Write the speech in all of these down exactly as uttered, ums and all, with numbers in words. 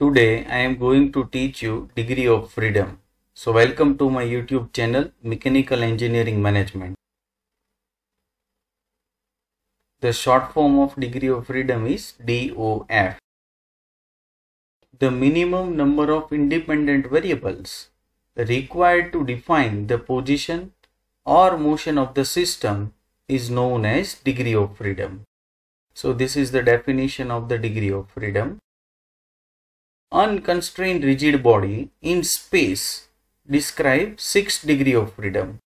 Today I am going to teach you degree of freedom. So welcome to my YouTube channel Mechanical Engineering Management. The short form of degree of freedom is D O F. The minimum number of independent variables required to define the position or motion of the system is known as degree of freedom. So this is the definition of the degree of freedom. Unconstrained rigid body in space describes six degree of freedom.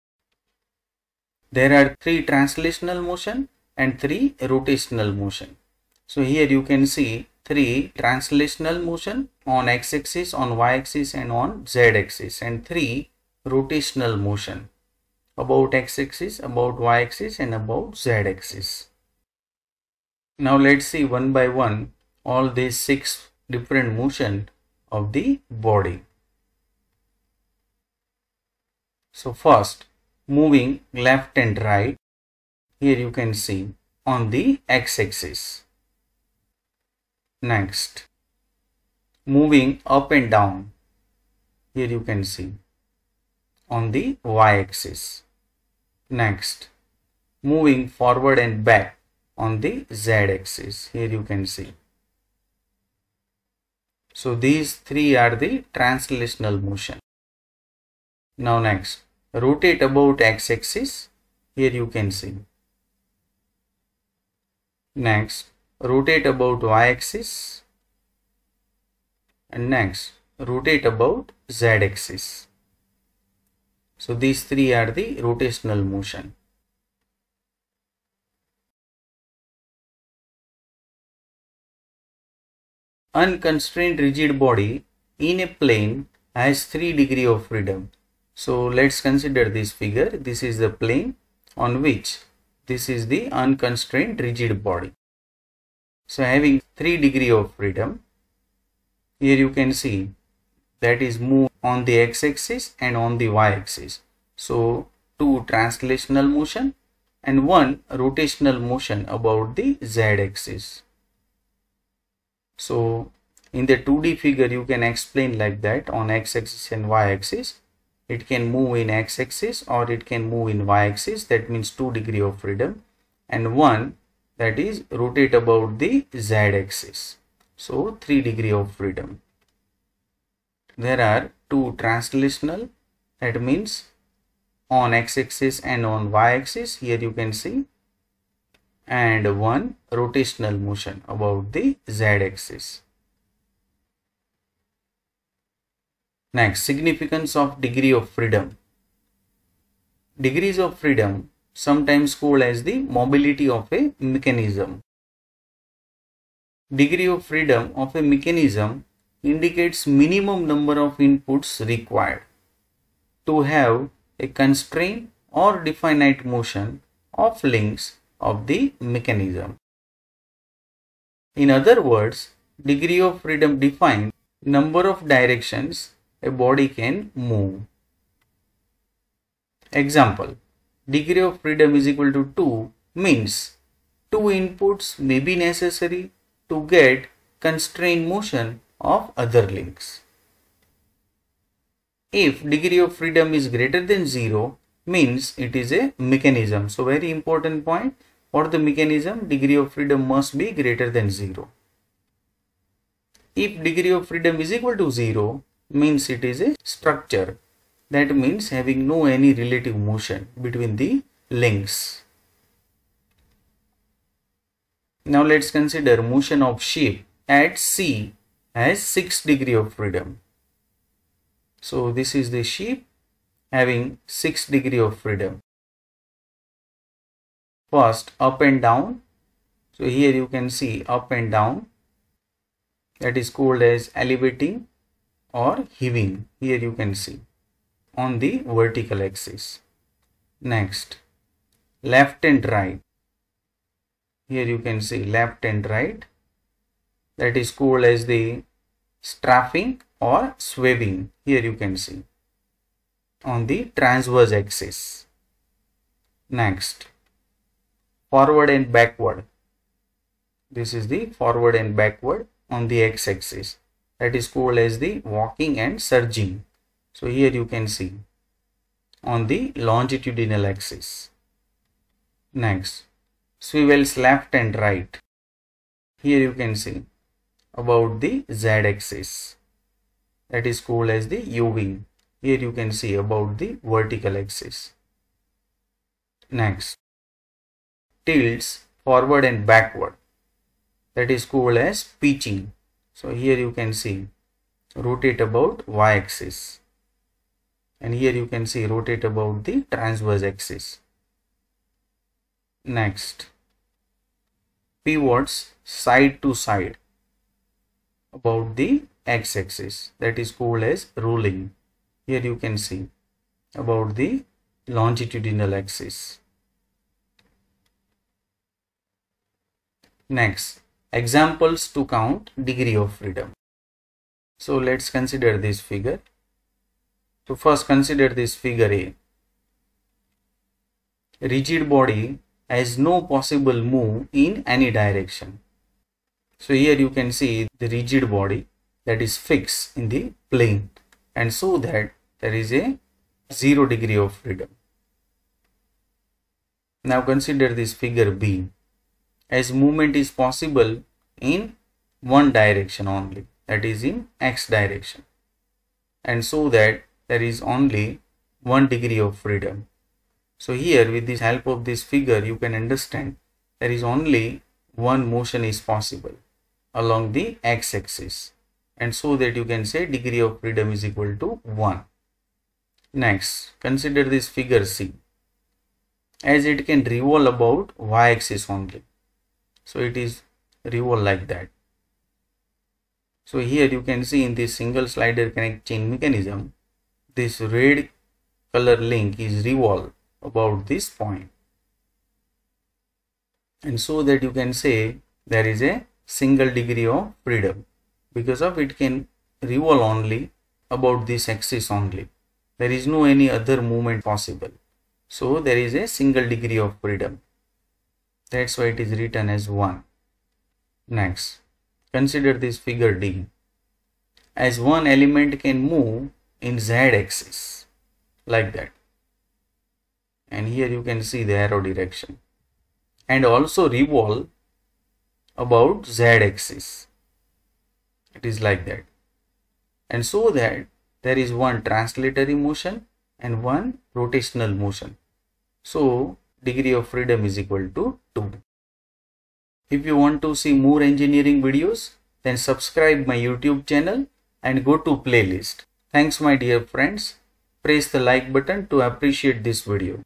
There are three translational motion and three rotational motion. So here you can see three translational motion on x axis, on y axis and on z axis, and three rotational motion about x axis, about y axis and about z axis. Now let's see one by one all these six different motion of the body. So first, moving left and right, here you can see on the x-axis. Next, moving up and down, here you can see on the y-axis. Next, moving forward and back on the z-axis, here you can see. So these three are the translational motion. Now next, rotate about x-axis, here you can see. Next, rotate about y-axis, and next, rotate about z-axis. So these three are the rotational motion. Unconstrained rigid body in a plane has three degree of freedom. So let's consider this figure. This is the plane on which this is the unconstrained rigid body. So having three degree of freedom, here you can see that is move on the x-axis and on the y-axis. So two translational motion and one rotational motion about the z-axis. So in the two D figure you can explain like that. On x-axis and y-axis, it can move in x-axis or it can move in y-axis, that means two degree of freedom, and one that is rotate about the z-axis, so three degree of freedom. There are two translational, that means on x-axis and on y-axis, here you can see, and one rotational motion about the z-axis. Next, significance of degree of freedom. Degrees of freedom sometimes called as the mobility of a mechanism. Degree of freedom of a mechanism indicates minimum number of inputs required to have a constrained or definite motion of links of the mechanism. In other words, degree of freedom defines number of directions a body can move. Example, degree of freedom is equal to two means two inputs may be necessary to get constrained motion of other links. If degree of freedom is greater than zero, means it is a mechanism. So very important point. For the mechanism, degree of freedom must be greater than zero. If degree of freedom is equal to zero, means it is a structure. That means having no any relative motion between the links. Now let's consider motion of ship at sea as six degree of freedom. So this is the ship having six degree of freedom. First, up and down. So here you can see up and down, that is called as elevating or heaving. Here you can see on the vertical axis. Next, left and right. Here you can see left and right, that is called as the straffing or swerving. Here you can see on the transverse axis. Next, forward and backward. This is the forward and backward on the x-axis. that is called as the walking and surging. So here you can see on the longitudinal axis. Next, swivels left and right. Here you can see about the z axis, that is called as the u-wing. Here you can see about the vertical axis. Next, tilts forward and backward, that is called as pitching. So here you can see rotate about y axis, and here you can see rotate about the transverse axis. Next, pivots side to side about the x axis, that is called as rolling. Here you can see about the longitudinal axis. Next, examples to count degree of freedom. So let's consider this figure. So first consider this figure A. Rigid body has no possible move in any direction. So here you can see the rigid body that is fixed in the plane, and so that there is a zero degree of freedom. Now consider this figure B. As movement is possible in one direction only, that is in x direction, and so that there is only one degree of freedom. So here with the help of this figure you can understand there is only one motion is possible along the x axis, and so that you can say degree of freedom is equal to one. Next, consider this figure C. As it can revolve about y axis only, so it is revolved like that. So here you can see in this single slider connect chain mechanism, this red color link is revolved about this point, and so that you can say there is a single degree of freedom because of it can revolve only about this axis only. There is no any other movement possible. So there is a single degree of freedom. That's why it is written as one. Next, consider this figure D. As one element can move in z axis like that, and here you can see the arrow direction, and also revolve about z axis. It is like that, and so that there is one translatory motion and one rotational motion. So degree of freedom is equal to two. If you want to see more engineering videos, then subscribe my YouTube channel and go to playlist. Thanks my dear friends. Press the like button to appreciate this video.